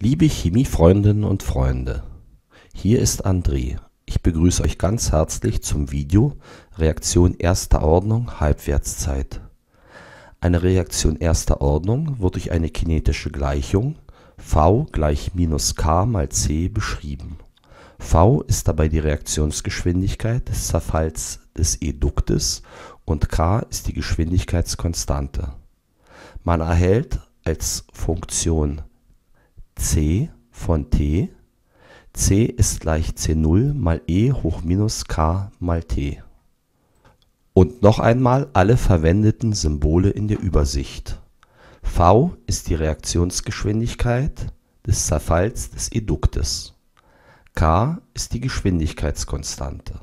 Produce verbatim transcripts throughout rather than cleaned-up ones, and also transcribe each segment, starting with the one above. Liebe Chemiefreundinnen und Freunde, hier ist André. Ich begrüße euch ganz herzlich zum Video Reaktion erster Ordnung Halbwertszeit. Eine Reaktion erster Ordnung wird durch eine kinetische Gleichung V gleich minus K mal C beschrieben. V ist dabei die Reaktionsgeschwindigkeit des Zerfalls des Eduktes und K ist die Geschwindigkeitskonstante. Man erhält als Funktion C von T, C ist gleich C null mal E hoch minus K mal T. Und noch einmal alle verwendeten Symbole in der Übersicht. V ist die Reaktionsgeschwindigkeit des Zerfalls des Eduktes. K ist die Geschwindigkeitskonstante.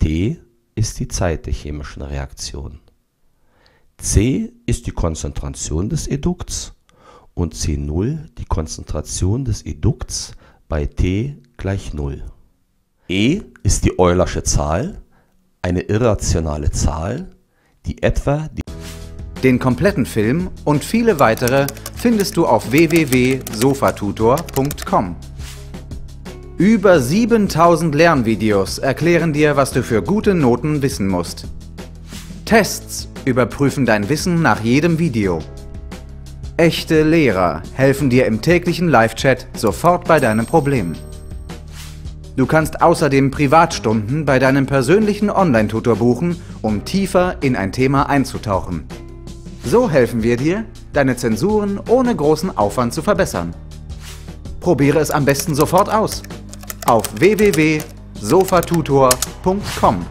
T ist die Zeit der chemischen Reaktion. C ist die Konzentration des Edukts und C null die Konzentration des Edukts bei T gleich null. E ist die Eulersche Zahl, eine irrationale Zahl, die etwa die... Den kompletten Film und viele weitere findest du auf w w w punkt sofatutor punkt com. Über siebentausend Lernvideos erklären dir, was du für gute Noten wissen musst. Tests überprüfen dein Wissen nach jedem Video. Echte Lehrer helfen dir im täglichen Live-Chat sofort bei deinen Problemen. Du kannst außerdem Privatstunden bei deinem persönlichen Online-Tutor buchen, um tiefer in ein Thema einzutauchen. So helfen wir dir, deine Zensuren ohne großen Aufwand zu verbessern. Probiere es am besten sofort aus auf w w w punkt sofatutor punkt com.